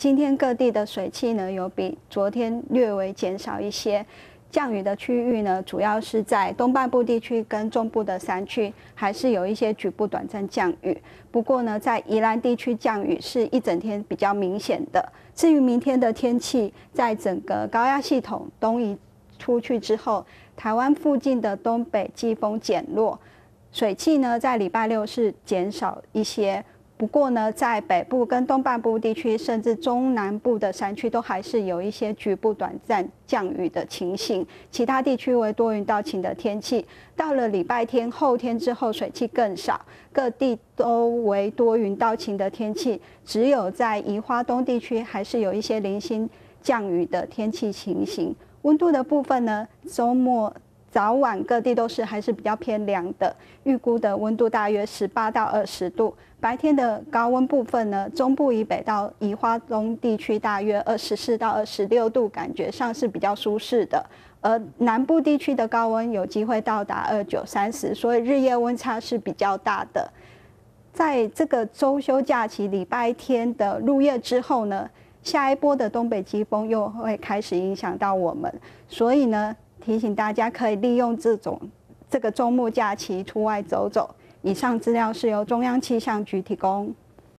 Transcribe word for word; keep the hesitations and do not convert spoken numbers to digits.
今天各地的水汽呢有比昨天略微减少一些。 降雨的区域呢，主要是在东半部地区跟中部的山区，还是有一些局部短暂降雨。不过呢，在宜兰地区降雨是一整天比较明显的。至于明天的天气，在整个高压系统东移出去之后，台湾附近的东北季风减弱，水汽呢在礼拜六是减少一些。 不过呢，在北部跟东半部地区，甚至中南部的山区，都还是有一些局部短暂降雨的情形。其他地区为多云到晴的天气。到了礼拜天、后天之后，水汽更少，各地都为多云到晴的天气。只有在宜花东地区，还是有一些零星降雨的天气情形。温度的部分呢，周末 早晚各地都是还是比较偏凉的，预估的温度大约十八到二十度。白天的高温部分呢，中部以北到宜花东地区大约二十四到二十六度，感觉上是比较舒适的。而南部地区的高温有机会到达二十九、三十，所以日夜温差是比较大的。在这个周休假期礼拜天的入夜之后呢，下一波的东北季风又会开始影响到我们，所以呢， 提醒大家可以利用这种这个周末假期出外走走。以上资料是由中央气象局提供。